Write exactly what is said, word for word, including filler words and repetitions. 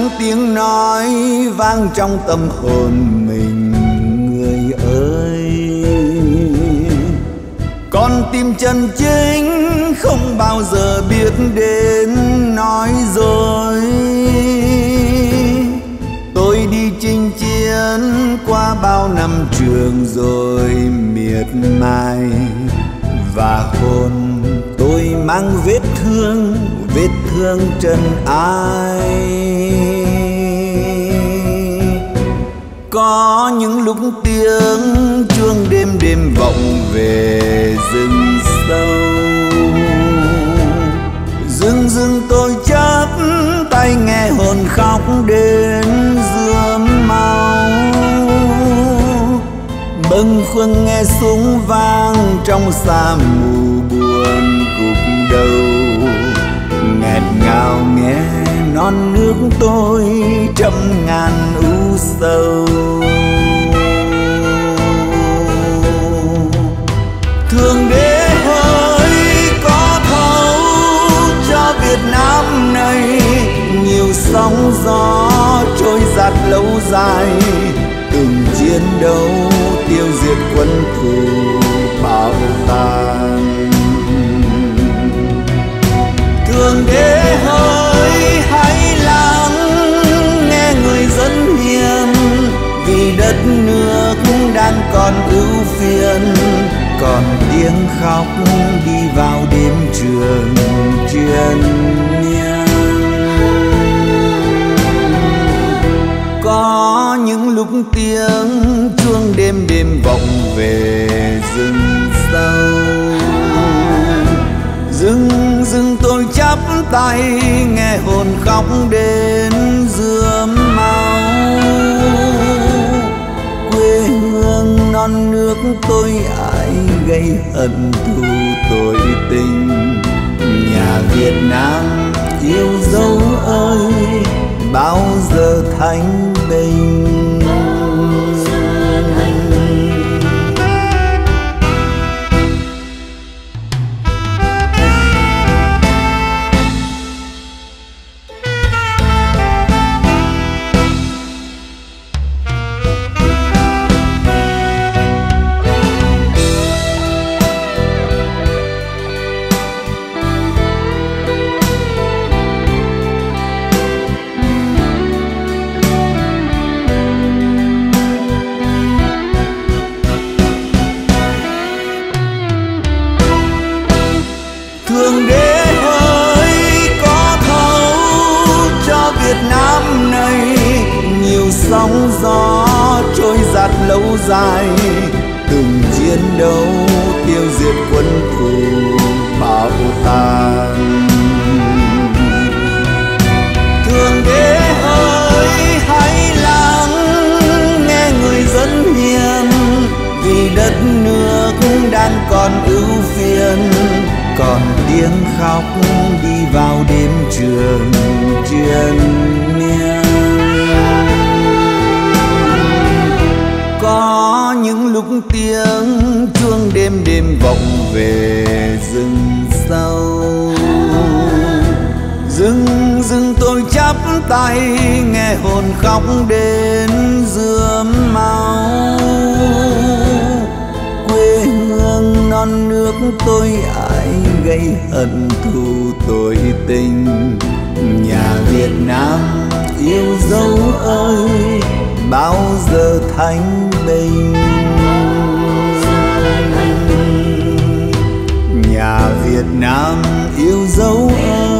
lắng tiếng nói vang trong tâm hồn mình. Người ơi, con tim chân chính không bao giờ biết đến nói dối. Tôi đi chinh chiến qua bao năm trường rồi miệt mài, và hồn tôi mang vết thương, vết thương chân ai. Có những lúc tiếng chuông đêm đêm vọng về rừng sâu, dưng dưng tôi chắp tay nghe hồn khóc đến rướm máu. Bâng khuâng nghe súng vang trong xa mù buồn cục đầu, nghẹt ngào nghe non nước tôi trăm ngàn u sầu. Thương đế ơi, có thấu cho Việt Nam này nhiều sóng gió trôi dạt lâu dài, từng chiến đấu tiêu diệt quân thù bạo tàn. Thương đế ơi, hãy lắng nghe người dân hiền, vì đất nước đang còn ưu phiền, còn tiếng khóc đi vào đêm trường triền miên. Có những lúc tiếng chuông đêm đêm vọng về rừng sâu, dưng dưng tôi chắp tay nghe hồn khóc đến rướm máu. Quê hương non nước tôi ai gây hận thù tội tình, nhà Việt Nam yêu dấu ơi bao giờ thanh bình. Sóng gió trôi dạt lâu dài, từng chiến đấu tiêu diệt quân thù bạo tàn. Thương đế ơi, hãy lắng nghe người dân hiền, vì đất nước đang còn ưu phiền, còn tiếng khóc đi vào đêm trường triền miên. Có những lúc tiếng chuông đêm đêm vọng về rừng sâu, dưng dưng tôi chắp tay nghe hồn khóc đến rướm máu. Quê hương non nước tôi ai gây hận thù tội tình, nhà Việt Nam yêu dấu ơi bao giờ thanh bình. Nhà Việt Nam yêu dấu ơi